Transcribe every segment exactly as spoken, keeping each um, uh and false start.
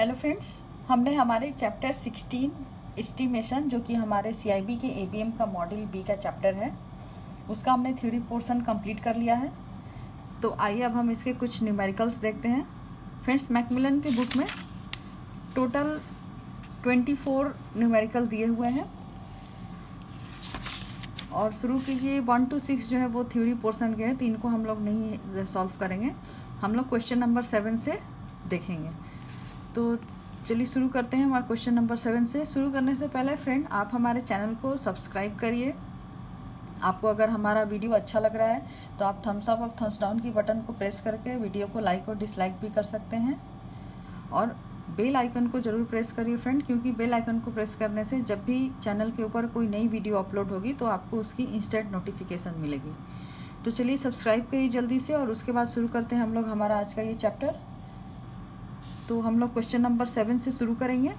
Hello friends, हमने हमारे chapter सोलह एस्टिमेशन जो कि हमारे सीआईबी के एबीएम का मॉड्यूल बी का चैप्टर है, उसका हमने थ्योरी पोर्शन कंप्लीट कर लिया है। तो आइए अब हम इसके कुछ न्यूमेरिकल्स देखते हैं। फ्रेंड्स, मैकमिलन की बुक में टोटल चौबीस न्यूमेरिकल दिए हुए हैं और शुरू कीजिए। वन टू सिक्स जो है वो थ्योरी पोर्शन के हैं, तो इनको हम लोग नहीं सॉल्व करेंगे, हम लोग क्वेश्चन नंबर सेवन से देखेंगे। तो चलिए शुरू करते हैं हमारे क्वेश्चन नंबर सेवन से। शुरू करने से पहले फ्रेंड, आप हमारे चैनल को सब्सक्राइब करिए। आपको अगर हमारा वीडियो अच्छा लग रहा है तो आप थम्स अप और थम्स डाउन की बटन को प्रेस करके वीडियो को लाइक और डिसलाइक भी कर सकते हैं। और बेल आइकन को जरूर प्रेस करिए फ्रेंड, क्योंकि बेल आइकन को प्रेस करने से जब भी चैनल के ऊपर कोई नई वीडियो अपलोड होगी तो आपको उसकी इंस्टेंट नोटिफिकेशन मिलेगी। तो चलिए सब्सक्राइब करिए जल्दी से, और उसके बाद शुरू करते हैं हम लोग हमारा आज का ये चैप्टर। तो हम लोग क्वेश्चन नंबर सेवन से शुरू करेंगे।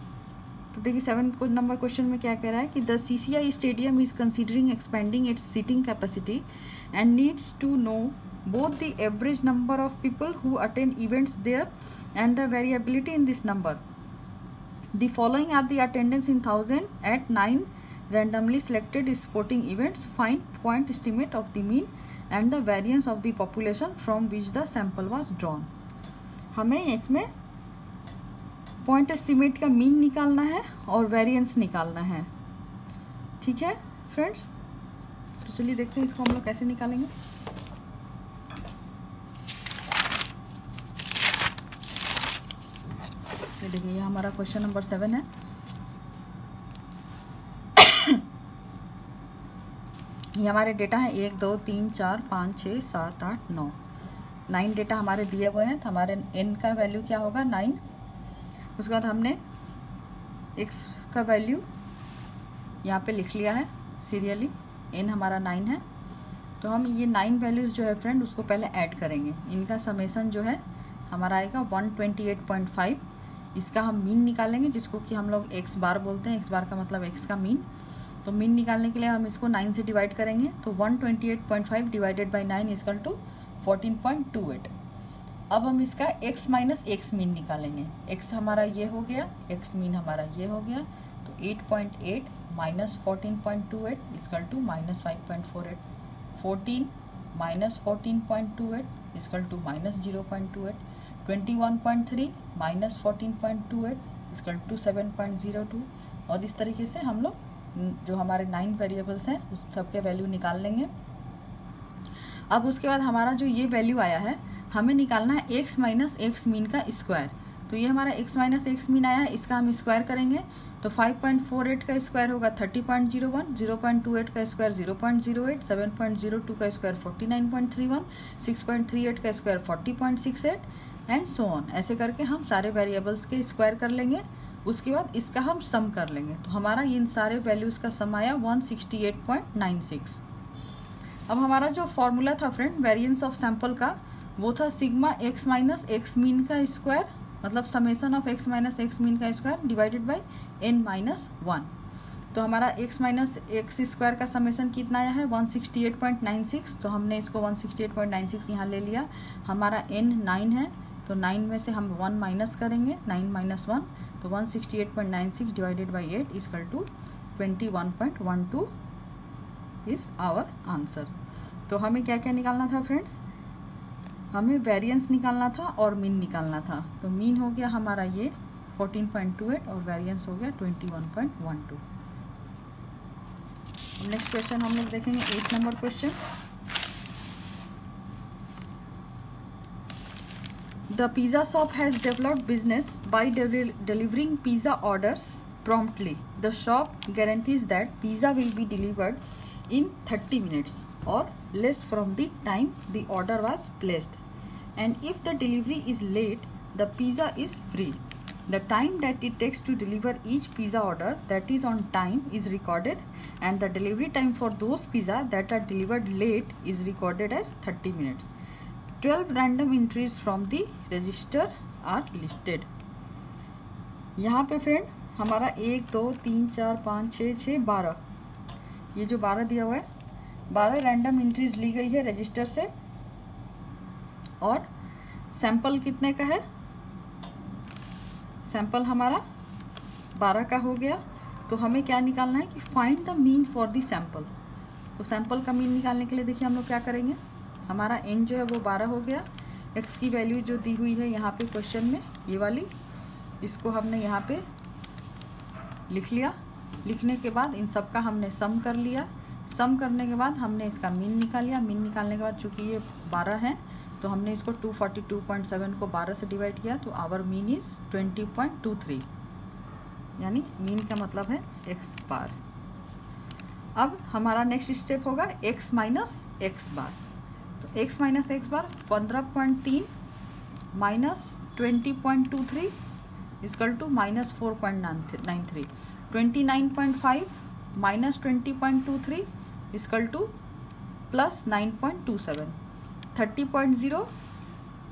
तो देखिए सेवन नंबर क्वेश्चन में क्या कह रहा है कि the C C I stadium is considering expanding its seating capacity and needs to know both the average number of people who attend events there and the variability in this number. The following are the attendance in thousand at nine randomly selected sporting events. Find point estimate of the mean and the variance of the population from which the sample was drawn. हमें इसमें point estimate का mean निकालना है और variance निकालना है, ठीक है friends? तो चलिए देखते हैं इसको हम लोग कैसे निकालेंगे। देखिए, यह हमारा क्वेश्चन नंबर सेवन है। ये हमारे डेटा है एक दो तीन चार पाँच छः सात आठ नौ, नाइन डेटा हमारे दिए हुए हैं। तो हमारे एन का वैल्यू क्या होगा? नाइन। उसके बाद हमने एक्स का वैल्यू यहाँ पे लिख लिया है सीरियली। एन हमारा नाइन है, तो हम ये नाइन वैल्यूज़ जो है फ्रेंड उसको पहले ऐड करेंगे। इनका समेसन जो है हमारा आएगा one twenty eight point five. इसका हम मीन निकालेंगे, जिसको कि हम लोग एक्स बार बोलते हैं। एक्स बार का मतलब एक्स का मीन। तो मीन निकालने के लिए हम इसको नाइन से डिवाइड करेंगे। तो one twenty eight point five divided by nine equal to fourteen point two eight. अब हम इसका एक्स माइनस एक्स मीन निकालेंगे। एक्स हमारा ये हो गया, एक्स मीन हमारा ये हो गया। तो eight point eight minus fourteen point two eight equal to minus five point four eight. Fourteen minus fourteen point two eight equal to minus zero point two eight. Twenty one point three minus fourteen point two eight इसका to seven point zero two. और इस तरीके से हम लोग जो हमारे nine variables हैं उस सब के वैल्यू निकाल लेंगे। अब उसके बाद हमारा जो ये वैल्यू आया है, हमें निकालना है एक्स माइनस एक्स मीन का स्क्वायर। तो ये हमारा एक्स माइनस एक्स मीन आया है, इसका हम स्क्वायर करेंगे। तो फाइव पॉइंट फोर एट का स्क्वायर होगा thirty point zero one, zero point two eight का square zero point zero eight, seven point zero two का square forty nine point three one, six point three eight का square forty point six eight and so on. ऐसे करके हम सारे variables के square कर लेंगे। उसके बाद इसका हम सम कर लेंगे। तो हमारा इन सारे वैल्यूज़ का सम आया one sixty eight point nine six. अब हमारा जो फॉर्मूला था फ्रेंड वेरिएंस ऑफ सैम्पल का, वो था sigma x minus x mean का स्क्वायर, मतलब summation of x minus x mean का square divided by n minus one. तो हमारा एक्स माइनस एक्स स्क्वायर का समेसन कितना आया है? One sixty eight point nine six. तो हमने इसको one sixty eight point nine six यहाँ ले लिया। हमारा एन नाइन है, तो नाइन में से हम वन माइनस करेंगे, नाइन माइनस वन, तो one sixty eight point nine six divided by eight equal to twenty one point one two is our answer. तो हमें क्या क्या निकालना था फ्रेंड्स? हमें वेरिएंस निकालना था और मीन निकालना था। तो मीन हो गया हमारा ये फोर्टीन पॉइंट टू एट और वेरिएंस हो गया twenty one point one two. Next question हम लोग देखेंगे eight number question. The pizza shop has developed business by de- delivering pizza orders promptly. The shop guarantees that pizza will be delivered in thirty minutes or less from the time the order was placed. And if the delivery is late, the pizza is free. The time that it takes to deliver each pizza order that is on time is recorded, and the delivery time for those pizza that are delivered late is recorded as thirty minutes. Twelve random entries from the register are listed. यहाँ पे friend हमारा एक दो तीन चार पाँच छः छः बारह, ये जो बारह दिया हुआ है, बारह रैंडम एंट्रीज ली गई है रजिस्टर से। और सैंपल कितने का है? सैंपल हमारा बारह का हो गया, तो हमें क्या निकालना है कि find the mean for the sample. तो सैंपल का मीन निकालने के लिए देखिए हम लोग क्या करेंगे, हमारा एन जो है वो बारह हो गया, एक्स की वैल्यू जो दी हुई है यहाँ पे क्वेश्चन में ये वाली, इसको हमने यहाँ पे लिख लिया। लिखने के बाद इन सब का हमने सम कर लिया, सम करने के बाद हमने इसका मीन निकाल लिया। मीन निकालने के बाद चूँकि ये बारह है तो हमने इसको two forty two point seven को बारह से डिवाइड किया, तो our mean is twenty point two three, यानी मीन का मतलब है एक्स बार। अब हमारा नेक्स्ट स्टेप होगा एक्स माइनस एक्स बार। तो एक्स माइनस एक्स बार पंद्रह पॉइंट तीन minus twenty point two three equal to minus four point nine three, twenty nine point five minus twenty point two three equal to plus nine point two seven, thirty point zero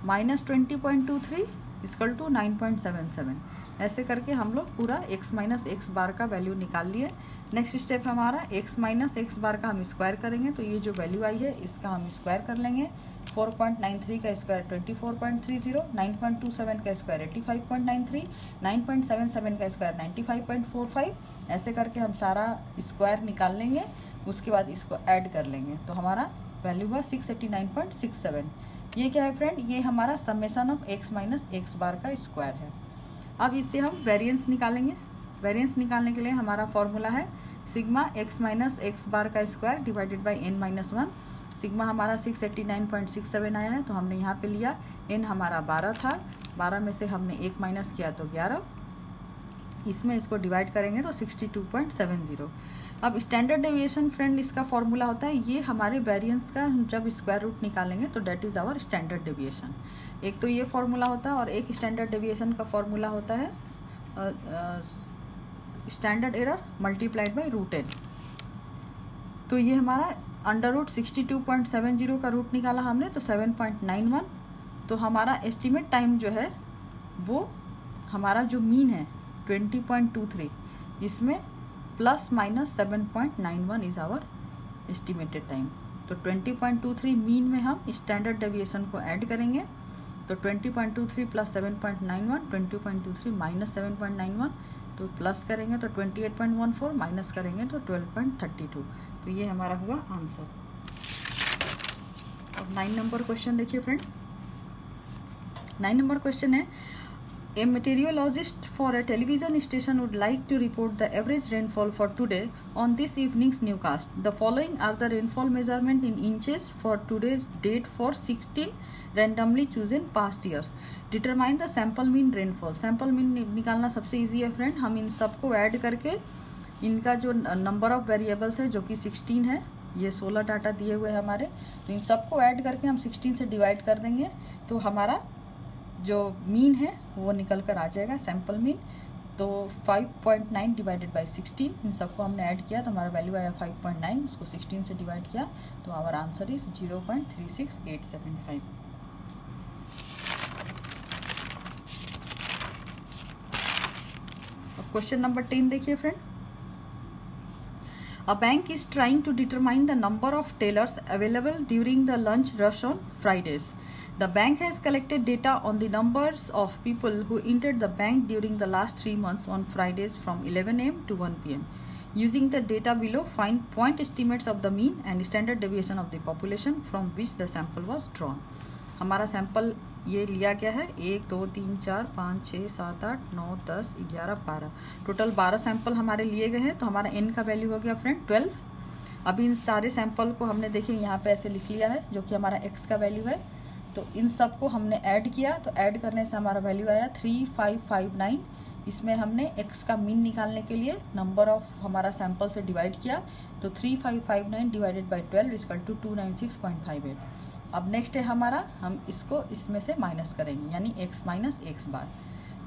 minus twenty point two three equal to nine point seven seven. ऐसे करके हम लोग पूरा x minus x bar का value निकाल लिए। Next step हमारा x minus x bar का हम स्क्वायर करेंगे, तो ये जो वैल्यू आई है इसका हम स्क्वायर कर लेंगे। फोर पॉइंट नाइन थ्री का square twenty four point three zero, nine point two seven का square eighty five point nine three, nine point seven seven का square ninety five point four five, ऐसे करके हम सारा square निकाल लेंगे। उसके बाद इसको ऐड कर लेंगे तो हमारा वैल्यू हुआ six eighty nine point six seven. ये क्या है फ्रेंड, ये हमारा summation of x minus x bar का स्क्वायर है। अब इससे हम वेरिएंस निकालेंगे। वेरिएंस निकालने के लिए हमारा फॉर्मूला है sigma x minus x bar का square divided by n minus one. Sigma हमारा six eighty nine point six seven आया है, तो हमने यहाँ पे लिया, एन हमारा बारह था, बारह में से हमने एक माइनस किया तो ग्यारह, इसमें इसको डिवाइड करेंगे तो sixty two point seven zero. अब स्टैंडर्ड डेविएशन फ्रेंड इसका फॉर्मूला होता है, ये हमारे वेरिएंस का जब स्क्वायर रूट निकालेंगे तो that is our standard deviation. एक तो ये फॉर्मूला होता है और एक स्टैंडर्ड डेविएशन का फॉर्मूला होता है standard error multiplied by root N. तो ये हमारा under root sixty two point seven zero का रूट निकाला हमने तो सेवन पॉइंट नाइन वन। तो हमारा एस्टिमेट टाइम जो है वो हमारा जो मीन है ट्वेंटी पॉइंट टू थ्री, इसमें plus minus seven point nine one is our estimated time. तो twenty point two three mean में हम स्टैंडर्ड डेविएशन को ऐड करेंगे, तो twenty point two three plus seven point nine one, twenty point two three minus seven point nine one, तो plus करेंगे तो twenty eight point one four, minus करेंगे तो ट्वेल्व पॉइंट थर्टी टू। तो ये हमारा हुआ आंसर। अब नाइन नंबर क्वेश्चन देखिए फ्रेंड। नाइन नंबर क्वेश्चन है, A meteorologist for a television station would like to report the average rainfall for today on this evening's newscast. The following are the rainfall measurement in inches for today's date for sixteen randomly chosen past years. Determine the sample mean rainfall. Sample mean निकालना सबसे easy है friend। हम इन सबको add करके इनका जो number of variables है जो कि sixteen है, ये सोलह डाटा दिए हुए हैं हमारे, तो इन सबको add करके हम sixteen से divide कर देंगे तो हमारा जो मीन है वो निकल कर आ जाएगा सैम्पल मीन। तो five point nine divided by sixteen, इन सबको हमने ऐड किया तो हमारा वैल्यू आया फाइव पॉइंट नाइन, उसको सिक्सटीन से डिवाइड किया तो our answer is zero point three six eight seven five. अब क्वेश्चन नंबर टेन देखिए friend. A bank is trying to determine the number of tellers available during the lunch rush on Fridays. The bank has collected data on the numbers of people who entered the bank during the last three months on Fridays from eleven a m to one p m Using the data below, find point estimates of the mean and standard deviation of the population from which the sample was drawn. हमारा sample ये लिया गया है, एक दो तीन चार पाँच छः सात आठ नौ दस ग्यारह बारह, टोटल बारह सैंपल हमारे लिए गए हैं। तो हमारा एन का वैल्यू हो गया फ्रेंड ट्वेल्व। अभी इन सारे सैंपल को हमने देखिए यहाँ पे ऐसे लिख लिया है जो कि हमारा एक्स का वैल्यू है, तो इन सबको हमने ऐड किया तो ऐड करने से हमारा वैल्यू आया थ्री फाइव फाइव नाइन। इसमें हमने x का मीन निकालने के लिए नंबर ऑफ हमारा सैंपल से डिवाइड किया तो three five five nine divided by twelve is equal to two nine six point five eight. अब नेक्स्ट है हमारा, हम इसको इसमें से माइनस करेंगे यानी x माइनस एक्स बार।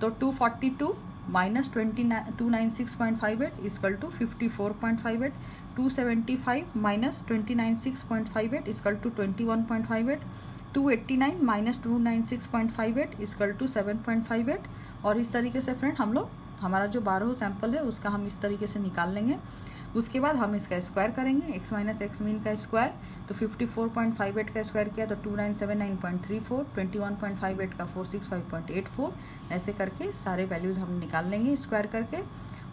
तो two forty two minus twenty nine two nine six point five eight equal two fifty four point five eight, two seventy five minus twenty nine six point five eight equal to twenty one point five eight, two eighty nine minus two nine six point five eight equal to seven point five eight. और इस तरीके से friend हम लोग हमारा जो बारह sample है उसका हम इस तरीके से निकाल लेंगे। उसके बाद हम इसका स्क्वायर करेंगे, x माइनस एक्स मीन का स्क्वायर, तो fifty four point five eight का स्क्वायर किया तो two nine seven nine point three four, twenty one point five eight का four six five point eight four, ऐसे करके सारे वैल्यूज़ हम निकाल लेंगे स्क्वायर करके।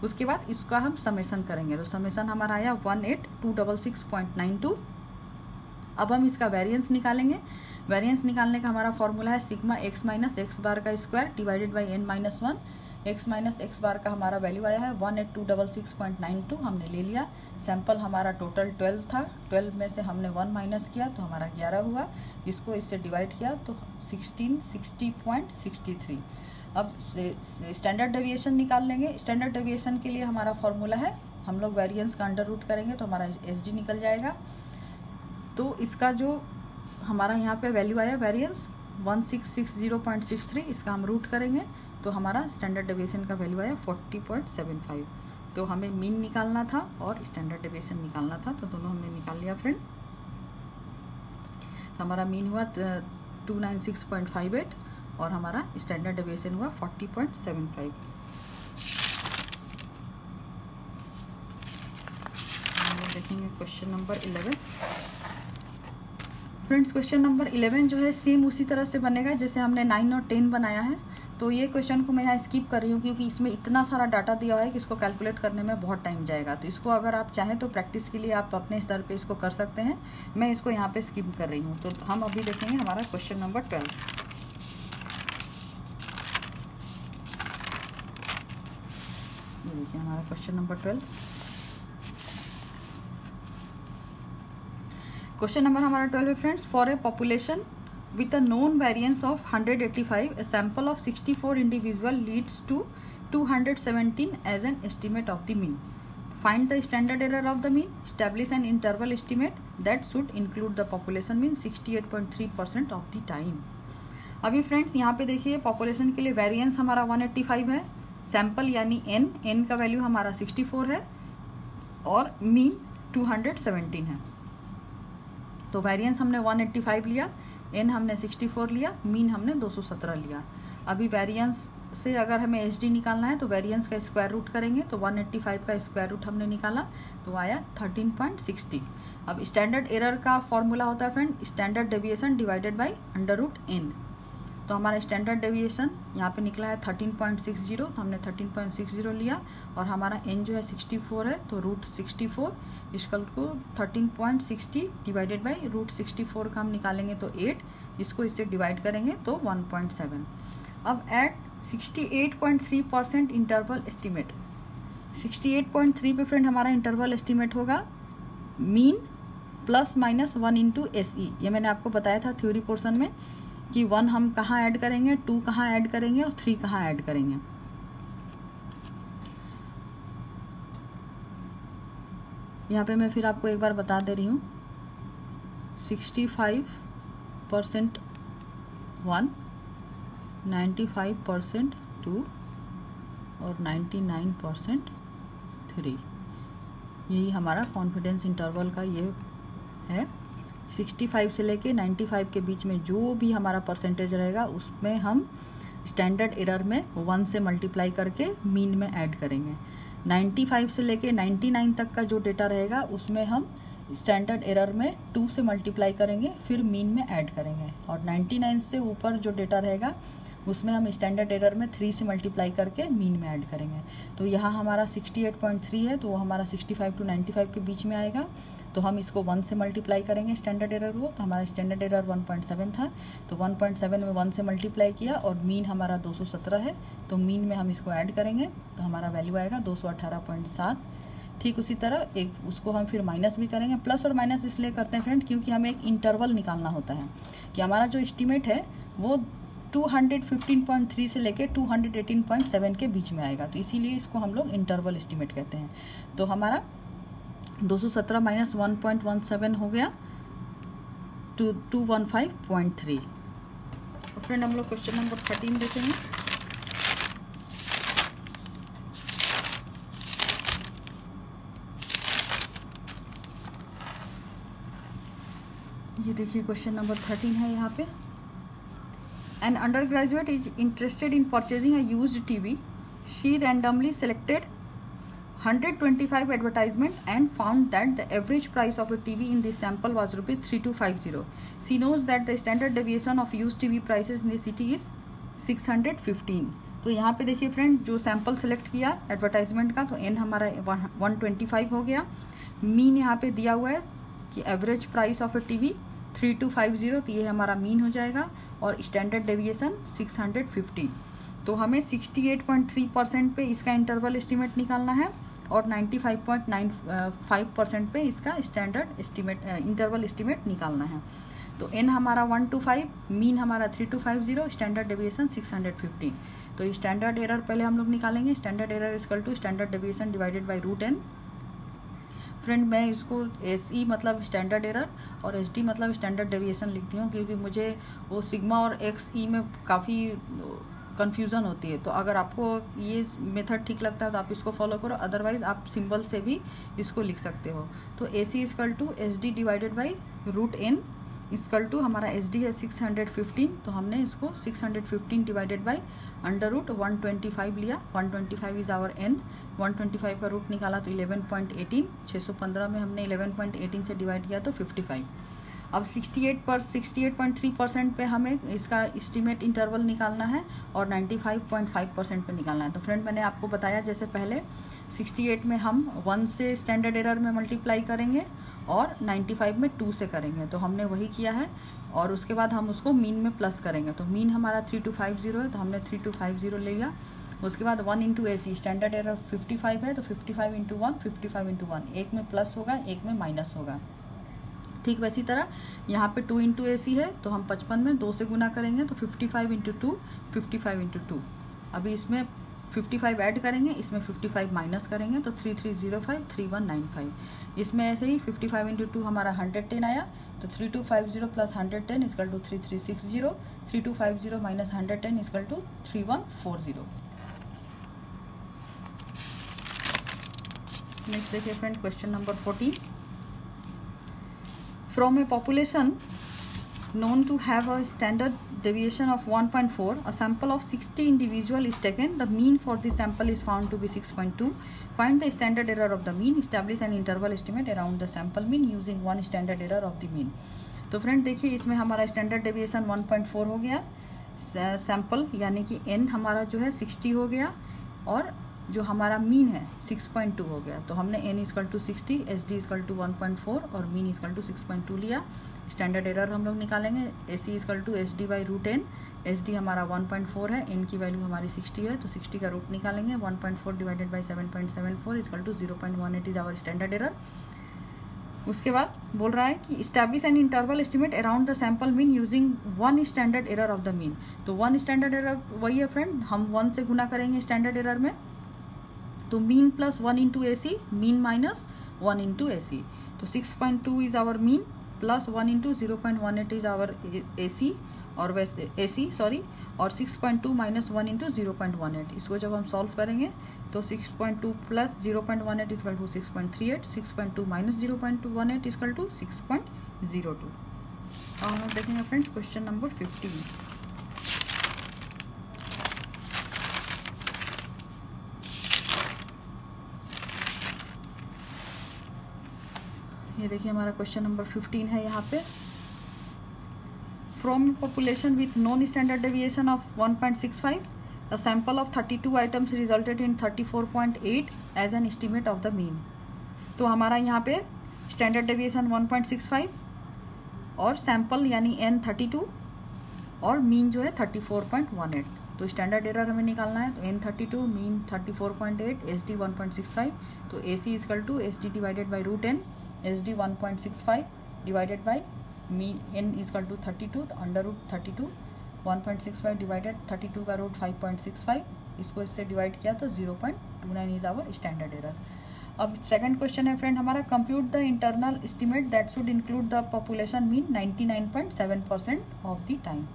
उसके बाद इसका हम समेसन करेंगे, तो समेसन हमारा आया one eight two double six point nine two. अब हम इसका वेरिएंस निकालेंगे, वेरिएंस निकालने का हमारा फॉर्मूला है sigma x minus x bar का square divided by n minus one. X minus x bar का हमारा वैल्यू आया है one eight two double six point nine two, हमने ले लिया। सैंपल हमारा टोटल ट्वेल्व था, ट्वेल्व में से हमने वन माइनस किया तो हमारा ग्यारह हुआ, इसको इससे डिवाइड किया तो sixteen sixty point sixty three. अब स्टैंडर्ड डेविएशन निकाल लेंगे, स्टैंडर्ड डेविएशन के लिए हमारा फॉर्मूला है, हम लोग वेरिएंस का अंडर रूट करेंगे तो हमारा एस डी निकल जाएगा। तो इसका जो हमारा यहाँ पे वैल्यू आया variance one six six zero point six three, इसका हम रूट करेंगे तो हमारा स्टैंडर्ड डेविएशन का वैल्यू आया फोर्टी पॉइंट सेवन फाइव। तो हमें मीन निकालना था और स्टैंडर्ड डेविएशन निकालना था, तो दोनों हमने निकाल लिया फ्रेंड। तो हमारा मीन हुआ two nine six point five eight और हमारा स्टैंडर्ड डेविएशन हुआ फोर्टी पॉइंट सेवन फाइव। देखेंगे question number eleven friends. Question number eleven जो है सेम उसी तरह से बनेगा जैसे हमने नाइन और टेन बनाया है। तो ये क्वेश्चन को मैं यहाँ स्किप कर रही हूँ क्योंकि इसमें इतना सारा डाटा दिया हुआ है कि इसको कैलकुलेट करने में बहुत टाइम जाएगा। तो इसको अगर आप चाहें तो प्रैक्टिस के लिए आप अपने स्तर पे इसको कर सकते हैं, मैं इसको यहाँ पे स्किप कर रही हूँ। तो हम अभी देखेंगे हमारा क्वेश्चन नंबर ट्वेल्व। ये देखिए हमारा question number twelve. Question number हमारा ट्वेल्व है friends. For a population with a known variance of one eighty five, a sample of sixty four individual leads to two seventeen as an estimate of the mean. Find the standard error of the mean, establish an interval estimate that should include the population mean sixty eight point three percent of the time. अभी friends यहाँ पे देखिए population के लिए variance हमारा one eighty five है, sample यानी n, n का वैल्यू हमारा सिक्सटी फोर है और मीन टू सेवनटीन है। तो वेरिएंस हमने वन एटी फाइव लिया, एन हमने सिक्सटी फोर लिया, मीन हमने टू सेवनटीन लिया। अभी वेरिएंस से अगर हमें एच डी निकालना है तो वेरिएंस का स्क्वायर रूट करेंगे, तो वन एटी फाइव का स्क्वायर रूट हमने निकाला तो आया थर्टीन पॉइंट सिक्सटी। अब स्टैंडर्ड एरर का फॉर्मूला होता है friend standard deviation divided by under root N. तो हमारा स्टैंडर्ड डेविएशन यहाँ पे निकला है थर्टीन पॉइंट सिक्स जीरो, तो हमने थर्टीन पॉइंट सिक्स जीरो लिया और हमारा एन जो है सिक्सटी फोर है तो रूट सिक्सटी फोर इसकल को thirteen point sixty divided by root sixty four का हम निकालेंगे तो एट, इसको इससे डिवाइड करेंगे तो वन पॉइंट सेवन। अब at sixty eight point three percent interval estimate, sixty eight point three पे फ्रेंड हमारा इंटरवल एस्टिमेट होगा mean plus minus one into S E. ये मैंने आपको बताया था थ्योरी पोर्सन में कि वन हम कहाँ ऐड करेंगे, टू कहाँ ऐड करेंगे और थ्री कहाँ ऐड करेंगे। यहाँ पे मैं फिर आपको एक बार बता दे रही हूँ sixty five percent one, ninety five percent two और नाइन्टी नाइन परसेंट थ्री, यही हमारा कॉन्फिडेंस इंटरवल का ये है। सिक्सटी फाइव से लेके नाइन्टी फाइव के बीच में जो भी हमारा परसेंटेज रहेगा उसमें हम स्टैंडर्ड एरर में वन से मल्टीप्लाई करके मीन में ऐड करेंगे। नाइन्टी फाइव से लेके नाइन्टी नाइन तक का जो डेटा रहेगा उसमें हम स्टैंडर्ड एरर में टू से मल्टीप्लाई करेंगे फिर मीन में ऐड करेंगे, और नाइन्टी नाइन से ऊपर जो डेटा रहेगा उसमें हम स्टैंडर्ड एरर में थ्री से मल्टीप्लाई करके मीन में ऐड करेंगे। तो यहाँ हमारा सिक्सटी एट पॉइंट थ्री है तो वो हमारा sixty five to ninety five के बीच में आएगा, तो हम इसको वन से मल्टीप्लाई करेंगे स्टैंडर्ड एरर को। तो हमारा standard error one point seven था तो वन पॉइंट सेवन में वन से मल्टीप्लाई किया और मीन हमारा टू सेवनटीन है तो मीन में हम इसको ऐड करेंगे तो हमारा वैल्यू आएगा टू एटीन पॉइंट सेवन। ठीक उसी तरह एक उसको हम फिर माइनस भी करेंगे, प्लस और माइनस इसलिए करते हैं फ्रेंड क्योंकि हमें एक इंटरवल निकालना होता है कि हमारा जो एस्टिमेट है वो टू फिफ्टीन पॉइंट थ्री से लेके टू एटीन पॉइंट सेवन के बीच में आएगा, तो इसीलिए इसको हम लोग इंटरवल एस्टिमेट कहते हैं। तो हमारा two seventeen minus one point one seven हो गया two one five point three. तो फ्रेंड हम लोग क्वेश्चन नंबर थर्टीन देखेंगे। ये देखिए क्वेश्चन नंबर थर्टीन है यहाँ पे। An undergraduate is interested in purchasing a used T V. She randomly selected one hundred twenty-five advertisements and found that the average price of a T V in this sample was rupees three thousand two hundred fifty. She knows that the standard deviation of used T V prices in the city is six hundred fifteen. तो यहाँ पे देखिए friend, जो sample select किया advertisement का तो N हमारा one hundred twenty-five हो गया. मीन यहाँ पे दिया हुआ है कि average price of a TV three two five zero, तो ये हमारा मीन हो जाएगा. और standard deviation six hundred fifty, तो हमें sixty-eight point three परसेंट पे इसका इंटरवल एस्टिमेट निकालना है और ninety-five point nine five percent पे इसका स्टैंडर्ड एस्टिमेट इंटरवल एस्टिमेट निकालना है. तो एन हमारा one to five, मीन हमारा three to five zero, standard deviation six hundred fifteen. तो स्टैंडर्ड एरर पहले हम लोग निकालेंगे. Standard error equal to standard deviation divided by root n. Friend मैं इसको एस ई मतलब स्टैंडर्ड एरर और एस डी मतलब स्टैंडर्ड डेविएशन लिखती हूँ, क्योंकि मुझे वो सिग्मा और एक्स ई में काफ़ी कन्फ्यूज़न होती है. तो अगर आपको ये मेथड ठीक लगता है तो आप इसको फॉलो करो, अदरवाइज आप सिंबल से भी इसको लिख सकते हो. तो A C equal to S D divided by root n equal to हमारा एस डी है six hundred fifteen, तो हमने इसको six hundred fifteen divided by under root one hundred twenty-five लिया. one hundred twenty-five is our n. one hundred twenty-five का root निकाला तो eleven point one eight, six hundred fifteen में हमने eleven point one eight से divide किया तो fifty-five. अब sixty-eight पर sixty-eight point three परसेंट पे हमें इसका एस्टिमेट इंटरवल निकालना है और ninety-five point five परसेंट पे निकालना है. तो फ्रेंड मैंने आपको बताया जैसे पहले sixty-eight में हम one से स्टैंडर्ड एरर में मल्टीप्लाई करेंगे और ninety-five में two से करेंगे, तो हमने वही किया है. और उसके बाद हम उसको मीन में प्लस करेंगे, तो मीन हमारा three thousand two hundred fifty है, तो हमने three thousand two hundred fifty ले लिया. उसके बाद one into A C, standard error fifty-five है, तो fifty-five into one, fifty-five into one, एक में प्लस होगा एक में माइनस होगा. ठीक वैसी तरह यहाँ पे टू इंटू ए सी है, तो हम पचपन में दो से गुना करेंगे तो fifty-five into to, fifty-five into to. अभी इसमें fifty-five ऐड करेंगे, इसमें fifty-five माइनस करेंगे तो three thousand three hundred five, three thousand one hundred ninety-five. इसमें ऐसे ही fifty-five इंटू टू हमारा one hundred ten आया, तो three thousand two hundred fifty plus one hundred ten equal to three thousand three hundred साठ, three thousand two hundred fifty minus one hundred ten equal to three thousand one hundred forty. Next देखिए friend question number fourteen. From a population known to have a standard deviation of one point four, a sample of sixty individual is taken. The mean for this sample is found to be six point two. Find the standard error of the mean. Establish an interval estimate around the sample mean using one standard error of the mean. तो friend देखिए इसमें हमारा standard deviation one point four हो गया, sample यानी कि n हमारा जो है sixty हो गया और जो हमारा मीन है six point two हो गया. तो हमने n इक्वल टू सिक्सटी, S D equal to one point four और mean equal to six point two लिया. स्टैंडर्ड एरर हम लोग निकालेंगे, A C equal to S D by root N. S D हमारा one point four है, n की value हमारी sixty है, तो sixty का रूट निकालेंगे. one point four divided by seven point seven four equal to zero point one eight is our standard error. उसके बाद बोल रहा है कि establish an interval estimate around the sample mean using one standard error of the mean. तो one standard error वही है friend, हम वन से गुना करेंगे स्टैंडर्ड एरर में, तो mean plus one into A C, mean minus one into A C. तो six point two is our mean plus one into zero point one eight is our A C और वैसे A C sorry और six point two minus one into zero point one eight. इसको जब हम solve करेंगे तो six point two plus zero point one eight equal to six point three eight, six point two minus zero point one eight equal to six point zero two. और हम देखेंगे friends question number fifteen. ये देखिए हमारा question number fifteen है. यहाँ पे from population with known standard deviation of one point six five, the sample of thirty-two items resulted in thirty-four point eight as an estimate of the mean. तो हमारा यहाँ पे standard deviation one point six five और sample यानी n thirty-two और mean जो है thirty-four point one eight. तो स्टैंडर्ड एरर हमें निकालना है, तो n thirty-two, mean thirty-four point eight, S D one point six five. तो A C equal to S D divided by root N, S D one point six five divided by mean n equal to thirty two, तो under root thirty two. One point six five divided thirty two का root five point six five, इसको इससे divide किया तो zero point two nine is our standard error. अब second question है friend हमारा, compute the internal estimate that should include the population mean ninety nine point seven percent of the time.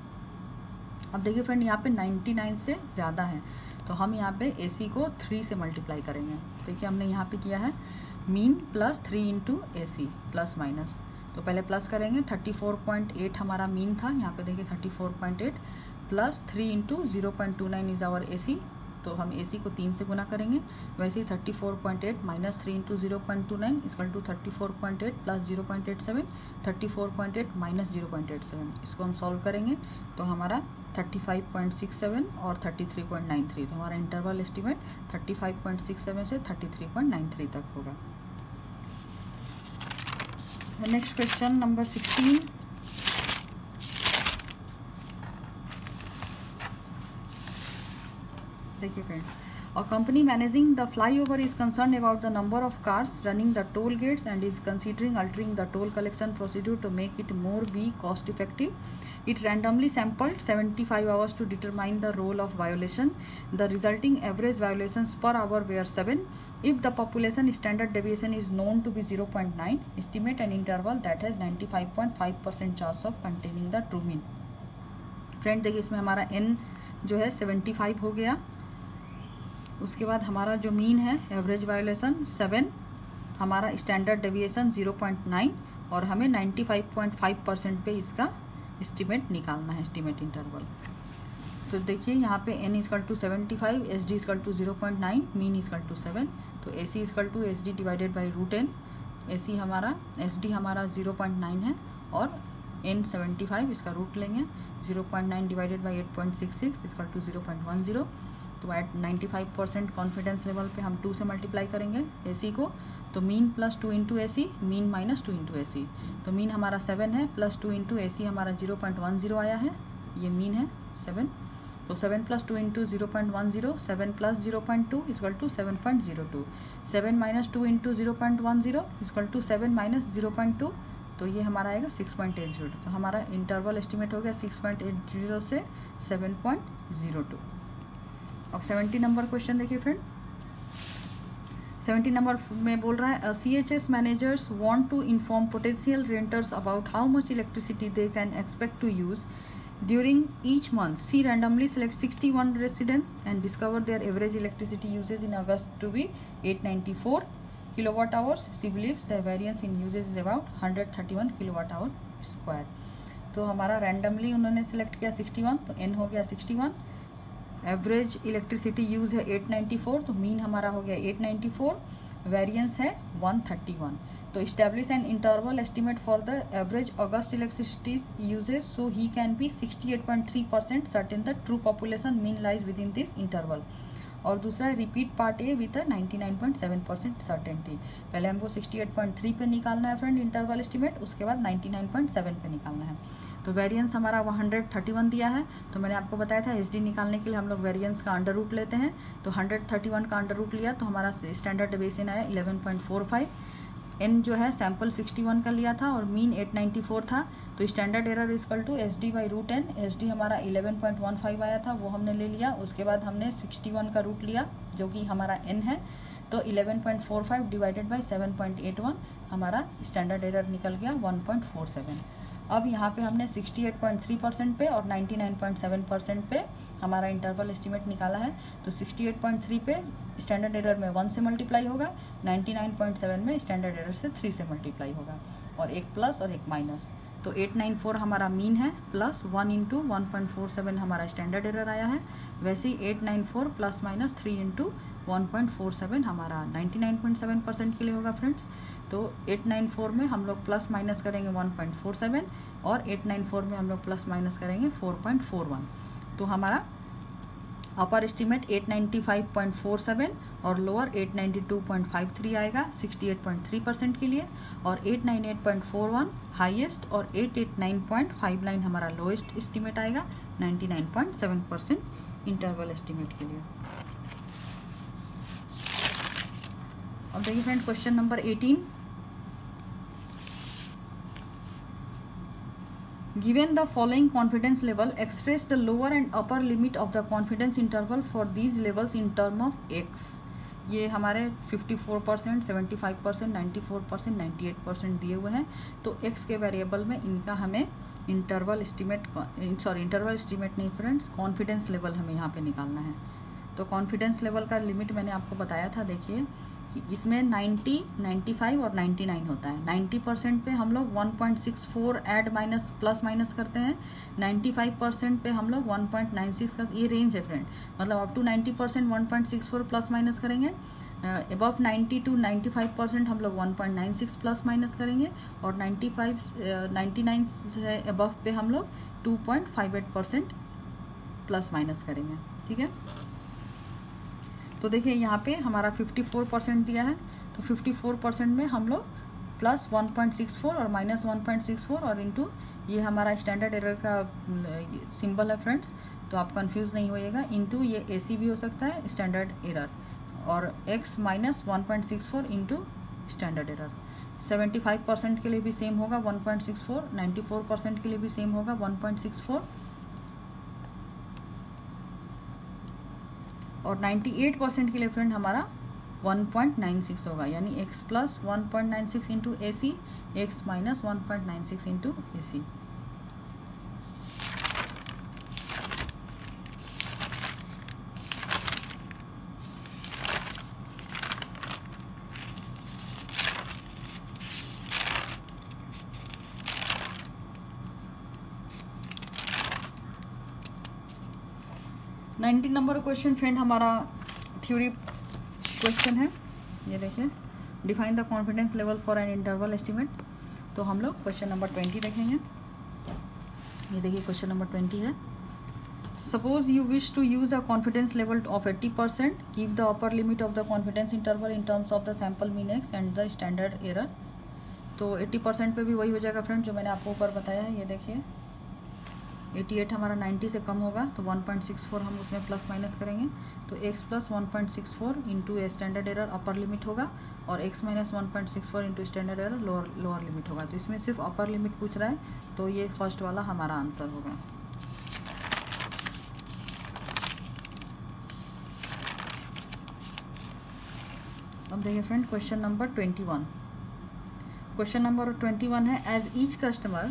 अब देखिए friend यहाँ पे ninety nine से ज़्यादा है, तो हम यहाँ पे ए सी को थ्री से मल्टीप्लाई करेंगे. देखिए हमने यहाँ पे किया है mean plus three into A C plus minus, तो पहले प्लस करेंगे थर्टी फोर पॉइंट एट हमारा मीन था, यहाँ पे देखिए thirty four point eight plus three into zero point two nine is our A C तो हम ए सी को तीन से गुना करेंगे। वैसे ही thirty four point eight minus three into zero point two nine equal to thirty four point eight plus zero point eight seven thirty four point eight minus zero point eight seven इसको हम solve करेंगे तो हमारा thirty five point six seven और thirty three point nine three तो हमारा interval estimate thirty five point six seven से thirty three point nine three तक होगा। Next question number sixteen. देखिए friend, a company managing the flyover is concern about the number of cars running the toll gates and is considering altering the toll collection procedure to make it more be cost effective. It randomly sampled seventy five hours to determine the role of violation. The resulting average violation per hour were seven. If the population standard deviation is known to be zero point nine, estimate an interval that has ninety-five point five percent chance of containing the true mean. Friend देखिए, इसमें हमारा n जो है पचहत्तर हो गया, उसके बाद हमारा जो मीन है एवरेज वायोलेशन सेवन, हमारा standard deviation zero point nine और हमें ninety-five point five percent पे इसका एस्टिमेट निकालना है, एस्टिमेट इंटरवल। तो देखिए यहाँ पे n is equal to seventy five S D is equal to zero point nine mean is equal to seven तो A C is equal to S D divided by root n. A C हमारा S D हमारा zero point nine है और n seventy five इसका root लेंगे zero point nine divided by eight point six six equal to zero point one zero तो at ninety five percent confidence level पे हम to से multiply करेंगे ए सी को तो mean plus two into A C mean minus two into A C तो mean हमारा seven है plus two into A C हमारा जीरो पॉइंट वन जीरो आया है, ये मीन है सेवन तो seven plus two into zero point one zero seven plus zero point two equal to seven point zero two seven minus two into zero point one zero equal to seven minus zero point two तो ये हमारा आएगा six point eight zero two तो हमारा interval estimate हो गया six point eight zero से seven point zero two. अब सेवेंटी नंबर क्वेश्चन देखिए फ्रेंड, सेवेंटी नंबर में बोल रहा है C H S managers want to inform potential renters about how much electricity they can expect to use During each month, she randomly selects sixty-one residents and discover their average electricity usage in August to be eight hundred ninety-four kilowatt hours. She believes the variance in usage is about one hundred thirty-one kilowatt hour square. तो हमारा randomly उन्होंने select किया sixty-one, तो n हो गया sixty-one. Average electricity use है eight hundred ninety-four, तो mean हमारा हो गया eight hundred ninety-four. Variance है one hundred thirty-one. तो establish an interval estimate for the average August electricity usage so he can be sixty-eight point three percent certain the true population mean lies within this interval. और दूसरा repeat part A with a ninety-nine point seven percent certainty. पहले हमको sixty-eight point three पे निकालना है friend interval estimate, उसके बाद ninety-nine point seven पे निकालना है। तो वेरियंस हमारा one hundred thirty-one दिया है, तो मैंने आपको बताया था एसडी निकालने के लिए हम लोग वेरियंस का अंडर रूट लेते हैं, तो one hundred thirty-one का अंडर रूट लिया तो हमारा स्टैंडर्ड डेविएशन आया eleven point four five. n जो है सैम्पल sixty-one का लिया था और मीन eight hundred ninety-four था तो standard error is equal to S D by root N. S D हमारा eleven point one five आया था, वो हमने ले लिया, उसके बाद हमने sixty-one का रूट लिया जो कि हमारा n है तो eleven point four five divided by seven point eight one हमारा स्टैंडर्ड एरर निकल गया one point four seven. अब यहाँ पे हमने sixty-eight point three परसेंट पे और ninety-nine point seven परसेंट पे हमारा इंटरवल एस्टिमेट निकाला है तो sixty-eight point three पे स्टैंडर्ड एरर में वन से मल्टीप्लाई होगा, ninety-nine point seven में स्टैंडर्ड एरर से three से मल्टीप्लाई होगा और एक प्लस और एक माइनस तो eight hundred ninety-four हमारा मीन है plus one into one point four seven हमारा स्टैंडर्ड एरर आया है। वैसे ही eight hundred ninety-four plus minus three into one point four seven हमारा ninety-nine point seven परसेंट के लिए होगा फ्रेंड्स। तो eight hundred ninety-four में हम लोग प्लस माइनस करेंगे one point four seven और eight hundred ninety-four में हम लोग प्लस माइनस करेंगे four point four one तो हमारा upper estimate eight hundred ninety-five point four seven और lower eight hundred ninety-two point five three आएगा sixty-eight point three परसेंट के लिए और eight hundred ninety-eight point four one highest और eight hundred eighty-nine point five nine हमारा lowest estimate आएगा ninety-nine point seven percent interval estimate के लिए। अब देखिए friend question number eighteen, given the following confidence level, express the lower and upper limit of the confidence interval for these levels in term of x. ये हमारे fifty-four percent, seventy-five percent, ninety-four percent, ninety-eight percent दिए हुए हैं तो x के variable में इनका हमें interval estimate sorry interval estimate नहीं फ्रेंड्स कॉन्फिडेंस लेवल हमें यहाँ पे निकालना है। तो कॉन्फिडेंस लेवल का लिमिट मैंने आपको बताया था, देखिए इसमें नब्बे, पचानवे और निन्यानवे होता है। नब्बे परसेंट पे हम लोग one point six four add minus plus minus करते हैं, पचानवे परसेंट पे हम लोग वन पॉइंट नाइन सिक्स का ये रेंज है फ्रेंड, मतलब अप टू नब्बे percent one point six four plus minus करेंगे, above ninety to ninety five percent हम लोग one point nine six plus minus करेंगे, और नाइंटी फाइव नाइंटी नाइन से अबव पे हम लोग two point five eight percent plus minus करेंगे, ठीक है। तो देखिए यहाँ पे हमारा चौवन परसेंट दिया है, तो चौवन परसेंट में हम लोग plus one point six four और minus one point six four और इनटू, ये हमारा स्टैंडर्ड एरर का सिंबल है फ्रेंड्स, तो आप कंफ्यूज नहीं होइएगा, इनटू ये एसी भी हो सकता है स्टैंडर्ड एरर, और x minus one point six four into standard error. पचहत्तर परसेंट के लिए भी सेम होगा वन पॉइंट सिक्स फोर, चौरानवे परसेंट के लिए भी सेम होगा वन पॉइंट सिक्स फोर, और अट्ठानवे परसेंट के लिए फ्रेंड हमारा वन पॉइंट नाइन सिक्स होगा, यानी x plus one point nine six into A C, x minus one point nine six into A C. Ninety number question friend हमारा theory question है, ये देखिए, define the confidence level for an interval estimate. तो हम लोग question number twenty देखेंगे, ये देखिए क्वेश्चन नंबर ट्वेंटी है। Suppose you wish to use a confidence level of eighty percent, keep the upper limit of the confidence interval in terms of the sample mean x and the standard error. तो eighty percent पे भी वही हो जाएगा friend जो मैंने आपको ऊपर बताया है, ये देखिए अट्ठासी हमारा नब्बे से कम होगा, तो वन पॉइंट सिक्स फोर हम उसमें प्लस माइनस करेंगे, तो x plus one point six four into standard error upper limit होगा, और x minus one point six four into standard error lower lower limit होगा। तो इसमें सिर्फ अपर लिमिट पूछ रहा है, तो ये फर्स्ट वाला हमारा आंसर होगा। अब देखिए friend question number twenty one, question number twenty one है, as each customer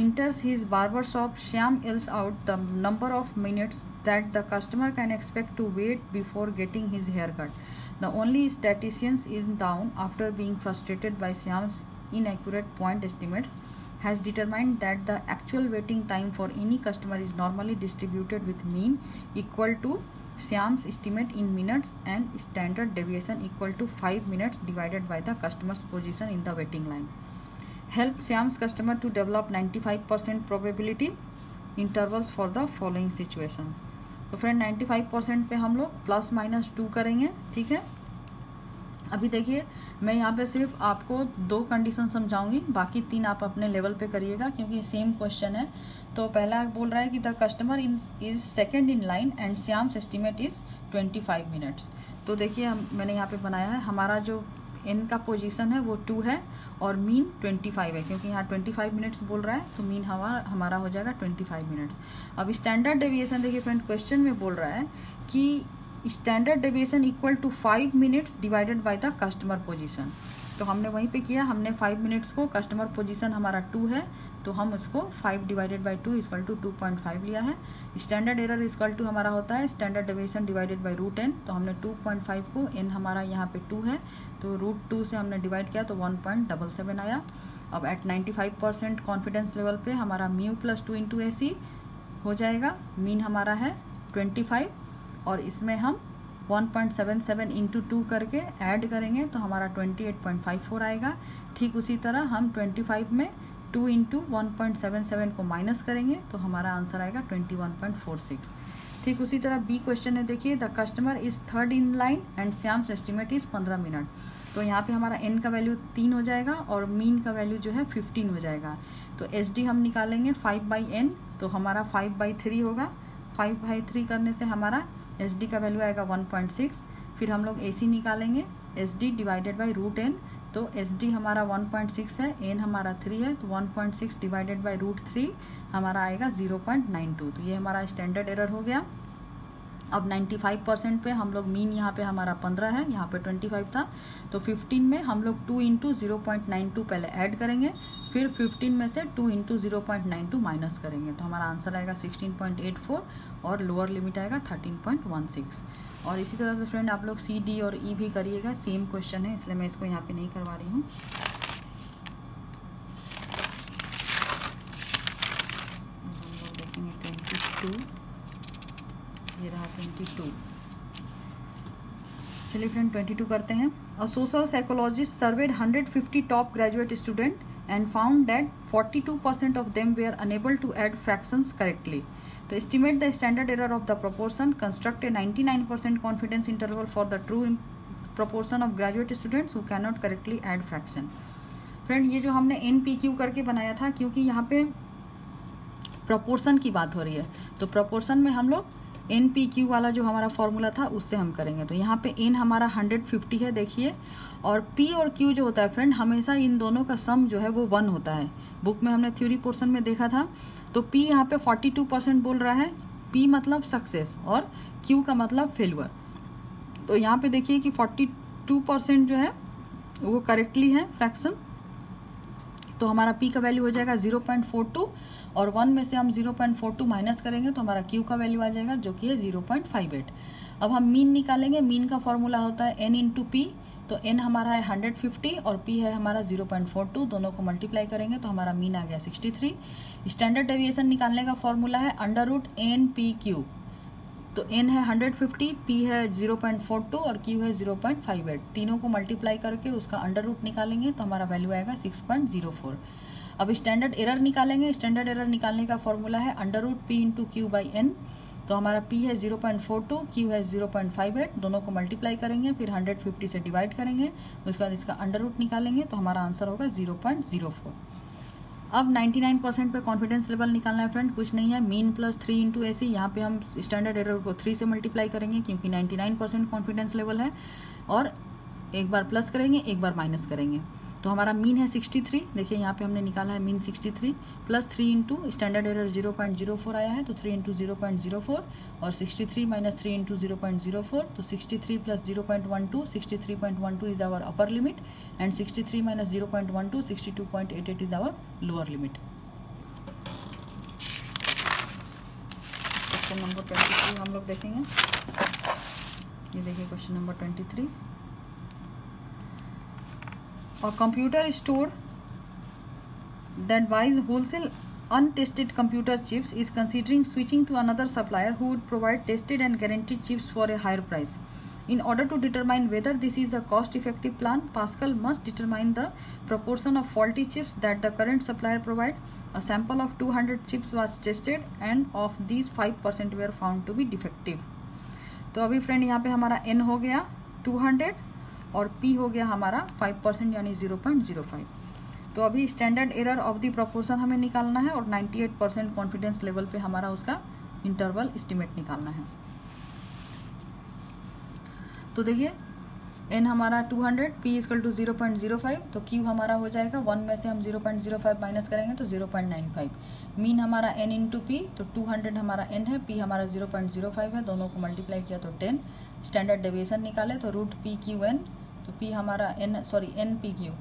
enters his barber shop, Shyam yells out the number of minutes that the customer can expect to wait before getting his haircut. The only statistician in town, after being frustrated by Shyam's inaccurate point estimates, has determined that the actual waiting time for any customer is normally distributed with mean equal to Shyam's estimate in minutes and standard deviation equal to five minutes divided by the customer's position in the waiting line. Help Shyam's customer to develop ninety-five percent probability intervals for the following situation. तो friend ninety five percent पे हम लोग plus minus two करेंगे, ठीक है। अभी देखिए मैं यहाँ पे सिर्फ आपको दो कंडीशन समझाऊंगी, बाकी तीन आप अपने लेवल पे करिएगा क्योंकि सेम क्वेश्चन है। तो पहला बोल रहा है कि the customer in is second in line and Shyam's estimate is twenty five minutes. तो देखिए हम मैंने यहाँ पे बनाया है, हमारा जो n का पोजीशन है वो टू है और मीन ट्वेंटी फाइव है, क्योंकि यहाँ ट्वेंटी फाइव मिनट्स बोल रहा है, तो मीन हमारा हमारा हो जाएगा ट्वेंटी फाइव मिनट्स। अब स्टैंडर्ड डेविएशन देखिए फ्रेंड क्वेश्चन में बोल रहा है कि standard deviation equal to five minutes divided by the customer position. तो हमने वहीं पे किया, हमने फाइव मिनट्स को, कस्टमर पोजीशन हमारा टू है तो हम उसको five divided by two equal to two point five लिया है। स्टैंडर्ड एरर इजकल टू हमारा होता है standard deviation divided by root N, तो हमने टू पॉइंट फाइव को, एन हमारा यहाँ पे टू है तो रूट टू से हमने डिवाइड किया तो वन पॉइंट डबल सेवन आया। अब at ninety five percent confidence level पे हमारा mu plus two into A C हो जाएगा, मीन हमारा है ट्वेंटी फाइव और इसमें हम one point seven seven into two करके ऐड करेंगे तो हमारा twenty eight point five four आएगा। ठीक उसी तरह हम ट्वेंटी फाइव में two into one point seven seven को माइनस करेंगे तो हमारा आंसर आएगा twenty one point four six. ठीक उसी तरह बी क्वेश्चन है, देखिए the customer is third in line and Shyam's estimate is पंद्रह मिनट। तो यहाँ पे हमारा n का वैल्यू तीन हो जाएगा और मीन का वैल्यू जो है फिफ्टीन हो जाएगा। तो एस डी हम निकालेंगे फाइव बाई एन, तो हमारा फाइव बाई थ्री होगा, फाइव बाई थ्री करने से हमारा एस डी का वैल्यू आएगा वन पॉइंट सिक्स। फिर हम लोग ए सी निकालेंगे, S D divided by root N, तो एस डी हमारा वन पॉइंट सिक्स है, एन हमारा थ्री है, तो one point six divided by root three हमारा आएगा जीरो पॉइंट नाइन टू। तो ये हमारा स्टैंडर्ड एरर हो गया। अब पचानवे परसेंट पे हम लोग मीन यहाँ पे हमारा पंद्रह है, यहाँ पे पच्चीस था, तो पंद्रह में हम लोग two into zero point nine two पहले ऐड करेंगे, फिर पंद्रह में से two into zero point nine two minus करेंगे, तो हमारा आंसर आएगा सोलह पॉइंट आठ चार और लोअर लिमिट आएगा तेरह पॉइंट एक छह। और इसी तरह से फ्रेंड आप लोग सी डी और ई भी करिएगा, सेम क्वेश्चन है इसलिए मैं इसको यहाँ पे नहीं करवा रही हूँ। ये रहा बाईस। चलिए फ्रेंड बाईस करते हैं। और social psychologist surveyed one hundred fifty top graduate student and found that forty-two percent of them way are unable to add fractions correctly, तो estimate the standard error of the proportion, construct a ninety-nine percent confidence interval for the true proportion of graduate students who can not correctly add fraction. Friend ये जो हमने N P Q करके बनाया था, क्योंकि यहाँ पे प्रोपोर्शन की बात हो रही है, तो प्रोपोर्शन में हम लोग एन पी क्यू वाला जो हमारा फॉर्मूला था उससे हम करेंगे। तो यहाँ पे एन हमारा एक सौ पचास है देखिए, और पी और क्यू जो होता है फ्रेंड हमेशा इन दोनों का सम जो है वो वन होता है, बुक में हमने थ्योरी पोर्शन में देखा था। तो पी यहाँ पे बयालीस परसेंट बोल रहा है, पी मतलब सक्सेस और क्यू का मतलब फेलवर, तो यहाँ पे देखिए कि बयालीस परसेंट जो है वो करेक्टली है फ्रैक्शन, तो हमारा पी का वैल्यू हो जाएगा जीरो पॉइंट फोर टू और वन में से हम zero point four two minus करेंगे तो हमारा क्यू का वैल्यू आ जाएगा जो कि है जीरो पॉइंट फाइव एट। अब हम मीन निकालेंगे, मीन का फॉर्मूला होता है एन इंटू पी, तो एन हमारा है एक सौ पचास और पी है हमारा जीरो पॉइंट फोर टू, दोनों को मल्टीप्लाई करेंगे तो हमारा मीन आ गया तिरसठ। स्टैंडर्ड डेविएशन निकालने का फॉर्मूला है under root N P Q, तो एन है एक सौ पचास, पी है जीरो पॉइंट फोर टू और क्यू है जीरो पॉइंट फाइव एट, तीनों को मल्टीप्लाई करके उसका अंडर रूट निकालेंगे तो हमारा वैल्यू आएगा सिक्स पॉइंट जीरो फोर। अब स्टैंडर्ड एरर निकालेंगे, स्टैंडर्ड एरर निकालने का फॉर्मूला है under root P into Q by N, तो हमारा पी है zero point four two, Q है जीरो पॉइंट फाइव एट, दोनों को मल्टीप्लाई करेंगे फिर एक सौ पचास से डिवाइड करेंगे, उसके बाद इसका अंडर रूट निकालेंगे तो हमारा आंसर होगा जीरो पॉइंट जीरो फोर। अब निन्यानवे परसेंट पे कॉन्फिडेंस लेवल निकालना है फ्रेंड, कुछ नहीं है, mean plus three into A C, यहाँ पे हम स्टैंडर्ड एरर को थ्री से मल्टीप्लाई करेंगे क्योंकि निन्यानवे परसेंट कॉन्फिडेंस लेवल है, और एक बार प्लस करेंगे एक बार माइनस करेंगे, तो हमारा मीन है तिरसठ, देखिए यहाँ पे हमने निकाला है मीन तिरसठ plus three into standard error zero point zero four आया है तो three into zero point zero four और तिरसठ minus three into zero point zero four, तो तिरसठ plus zero point one two, तिरसठ point one two is our upper limit and तिरसठ minus zero point one two, बासठ point आठ आठ is our lower limit. Question number तेईस हम लोग देखेंगे, ये देखिए क्वेश्चन नंबर तेईस। A computer store that buys wholesale untested computer chips is considering switching to another supplier who would provide tested and guaranteed chips for a higher price. In order to determine whether this is a cost-effective plan, Pascal must determine the proportion of faulty chips that the current supplier provides. A sample of two hundred chips was tested, and of these five percent were found to be defective. तो अभी friend यहाँ पे हमारा n हो गया two hundred और P हो गया हमारा पाँच परसेंट यानी जीरो पॉइंट जीरो फाइव। तो अभी standard error of the proportion हमें निकालना है और अट्ठानवे परसेंट कॉन्फिडेंस लेवल पे हमारा उसका इंटरवल एस्टिमेट निकालना है। तो देखिए n हमारा दो सौ, P equal to zero point zero five, तो Q हमारा हो जाएगा वन में से हम zero point zero five minus करेंगे तो zero point nine five. Mean हमारा n इंटू पी, तो दो सौ हमारा n है, P हमारा जीरो पॉइंट जीरो फाइव है, दोनों को मल्टीप्लाई किया तो टेन। स्टैंडर्ड डेविएशन निकाले तो रूट पी क्यू एन, तो P हमारा n sorry N P Q,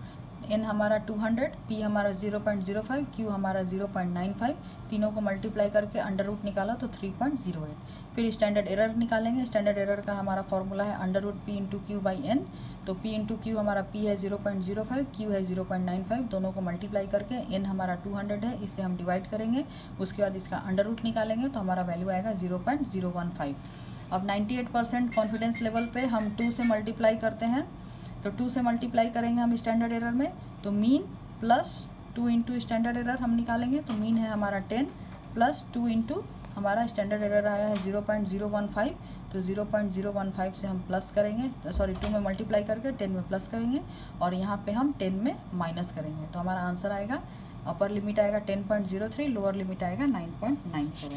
n हमारा दो सौ, P हमारा zero point zero five, Q हमारा जीरो पॉइंट नाइन फाइव, तीनों को मल्टीप्लाई करके अंडर रूट निकाला तो तीन पॉइंट जीरो एट। फिर स्टैंडर्ड एरर निकालेंगे, स्टैंडर्ड एरर का हमारा फॉर्मूला है under root P into Q by N, तो P इंटू क्यू हमारा P है zero point zero five, Q है जीरो पॉइंट नाइन फाइव, दोनों को मल्टीप्लाई करके n हमारा दो सौ है इससे हम डिवाइड करेंगे, उसके बाद इसका अंडर रूट निकालेंगे तो हमारा वैल्यू आएगा zero point zero one five. अब अट्ठानवे परसेंट कॉन्फिडेंस लेवल पे हम दो से मल्टीप्लाई करते हैं, तो दो से मल्टीप्लाई करेंगे हम स्टैंडर्ड एरर में, तो mean plus two into standard error हम निकालेंगे, तो मीन है हमारा दस प्लस टू इंटू हमारा स्टैंडर्ड एरर आया है zero point zero one five, तो zero point zero one five से हम प्लस करेंगे सॉरी दो में मल्टीप्लाई करके दस में प्लस करेंगे और यहाँ पे हम दस में माइनस करेंगे तो हमारा आंसर आएगा, अपर लिमिट आएगा दस point zero three, lower limit आएगा नाइन पॉइंट नाइन सेवन।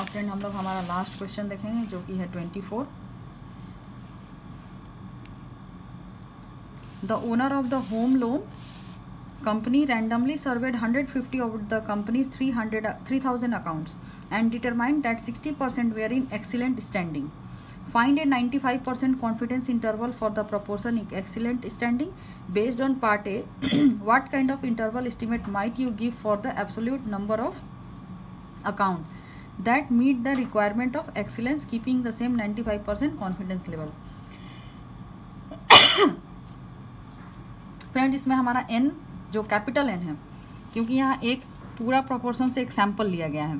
अब फ्रेंड हम लोग हमारा लास्ट क्वेश्चन देखेंगे जो कि है चौबीस। The owner of the home loan company randomly surveyed one hundred fifty of the company's three thousand accounts and determine that sixty percent were in excellent standing. Find a ninety-five percent confidence interval for the proportion in excellent standing. Based on part A, what kind of interval estimate might you give for the absolute number of account that meet the requirement of excellence, keeping the same ninety-five percent confidence level? Friend, इसमें हमारा n जो capital n है, क्योंकि यहाँ एक पूरा proportion से एक सैंपल लिया गया है,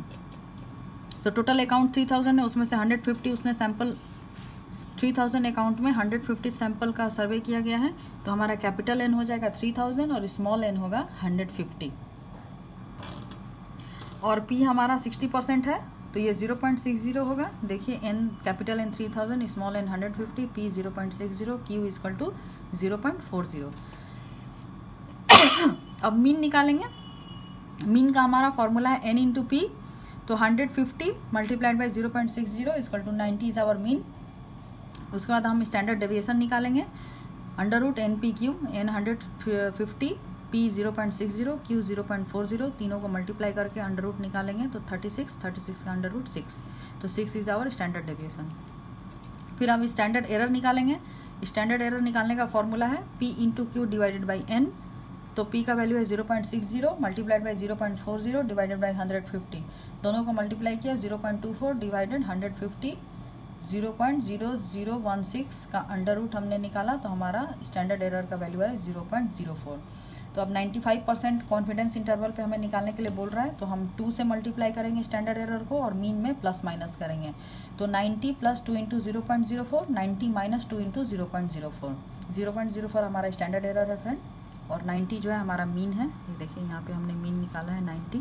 तो टोटल अकाउंट थ्री थाउजेंड है, उसमें से एक सौ पचास उसने सैंपल तीन हज़ार अकाउंट में एक सौ पचास सैंपल का सर्वे किया गया है, तो हमारा कैपिटल एन हो जाएगा तीन हज़ार और स्मॉल एन होगा एक सौ पचास. और पी हमारा साठ परसेंट है, तो ये ज़ीरो पॉइंट सिक्स ज़ीरो होगा. देखिए, एन कैपिटल एन तीन हज़ार, स्मॉल एन एक सौ पचास, P zero point six zero, Q is equal to zero point four zero. अब मीन निकालेंगे. मीन का हमारा फॉर्मूला है एन इंटू पी, तो एक सौ पचास multiplied by zero point six zero is equal to ninety is our mean. उसके बाद हम स्टैंडर्ड डेविएशन निकालेंगे, under root N P Q, N एक सौ पचास, P zero point six zero, Q zero point four zero, तीनों को मल्टीप्लाई करके अंडर रूट निकालेंगे, तो छत्तीस, छत्तीस का अंडर रूट सिक्स, तो six is our standard deviation. फिर हम स्टैंडर्ड एरर निकालेंगे. स्टैंडर्ड एरर निकालने का फॉर्मूला है P into Q divided by N, तो P का वैल्यू है zero point six zero multiplied by zero point four zero divided by एक सौ पचास, दोनों को मल्टीप्लाई किया zero point two four divided एक सौ पचास, zero point zero zero one six का अंडर रूट हमने निकाला, तो हमारा स्टैंडर्ड एरर का वैल्यू है ज़ीरो पॉइंट ज़ीरो फ़ोर. तो अब ninety five percent confidence interval पे हमें निकालने के लिए बोल रहा है, तो हम टू से मल्टीप्लाई करेंगे स्टैंडर्ड एरर को और मीन में प्लस माइनस करेंगे, तो ninety plus two into zero point zero four, ninety minus two into zero point zero four. Zero point zero four हमारा स्टैंडर्ड एरर है फ्रेंड, और नाइन्टी जो है हमारा मीन है. ये देखिए, यहाँ पे हमने मीन निकाला है नाइन्टी.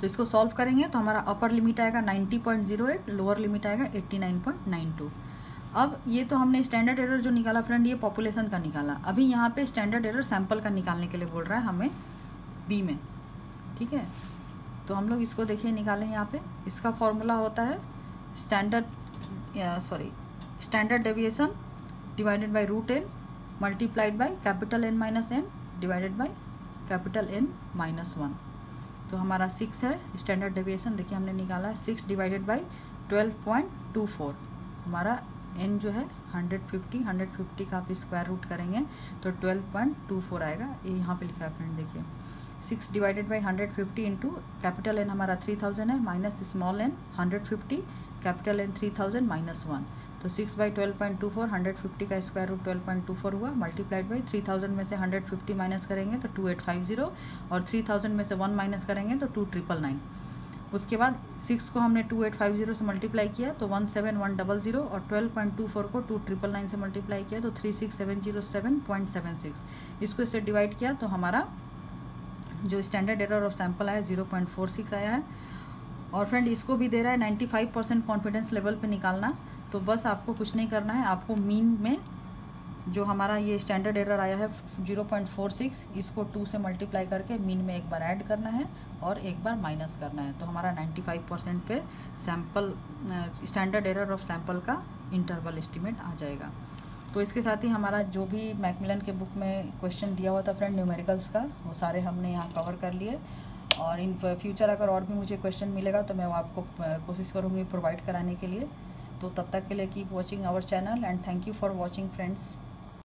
तो इसको सॉल्व करेंगे तो हमारा अपर लिमिट आएगा ninety point zero eight, lower limit आएगा eighty nine point nine two. अब ये तो हमने स्टैंडर्ड एरर जो निकाला फ्रेंड, ये पॉपुलेशन का निकाला. अभी यहाँ पे स्टैंडर्ड एरर सैंपल का निकालने के लिए बोल रहा है हमें बी में, ठीक है. तो हम लोग इसको देखिए निकालें. यहाँ पे इसका फॉर्मूला होता है standard sorry standard deviation divided by root N multiplied by capital N minus N divided by capital N minus one. तो हमारा सिक्स है स्टैंडर्ड डेविएशन. देखिए, हमने निकाला है six divided by twelve point two four. हमारा एन जो है एक सौ पचास, एक सौ पचास का आप स्क्वायर रूट करेंगे तो ट्वेल्व पॉइंट टू फ़ोर आएगा. ये यहाँ पे लिखा है फ्रेंड, देखिए सिक्स डिवाइडेड बाई एक सौ पचास इंटू कैपिटल एन हमारा तीन हज़ार है माइनस स्मॉल एन एक सौ पचास, कैपिटल एन तीन हज़ार माइनस वन. तो six by twelve point two four, hundred fifty का square root twelve point two four हुआ, मल्टीप्लाइड बाई थ्री थाउजेंड में से हंड्रेड फिफ्टी माइनस करेंगे तो टू एट फाइव जीरो, और थ्री थाउजेंड में से वन माइनस करेंगे तो टू ट्रिपल नाइन. उसके बाद सिक्स को हमने टू एट फाइव जीरो से मल्टीप्लाई किया तो one seven one double zero, और ट्वेल्व पॉइंट टू फोर को टू ट्रिपल नाइन से मल्टीप्लाई किया तो three six seven zero seven point seven six. इसको इससे डिवाइड किया तो हमारा जो स्टैंडर्ड एरर ऑफ सैम्पल आया जीरो पॉइंट फोर सिक्स आया है. और फ्रेंड, इसको भी दे रहा है ninety five percent confidence level पर निकालना. तो बस आपको कुछ नहीं करना है, आपको मीन में जो हमारा ये स्टैंडर्ड एरर आया है ज़ीरो पॉइंट फोर सिक्स, इसको टू से मल्टीप्लाई करके मीन में एक बार ऐड करना है और एक बार माइनस करना है. तो हमारा नाइन्टी फाइव परसेंट पे sample standard error of sample का इंटरवल एस्टिमेट आ जाएगा. तो इसके साथ ही हमारा जो भी मैकमिलन के बुक में क्वेश्चन दिया हुआ था फ्रेंड न्यूमेरिकल्स का, वो सारे हमने यहाँ कवर कर लिए. और इन फ्यूचर अगर और भी मुझे क्वेश्चन मिलेगा तो मैं वो आपको कोशिश करूँगी प्रोवाइड कराने के लिए. तो तब तक के लिए keep watching our channel and thank you for watching friends.